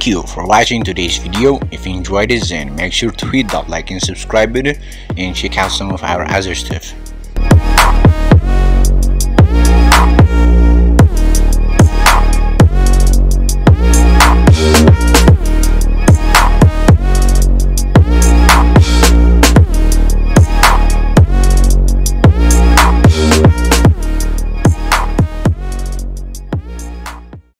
Thank you for watching today's video. If you enjoyed it, then make sure to hit that like and subscribe button and check out some of our other stuff.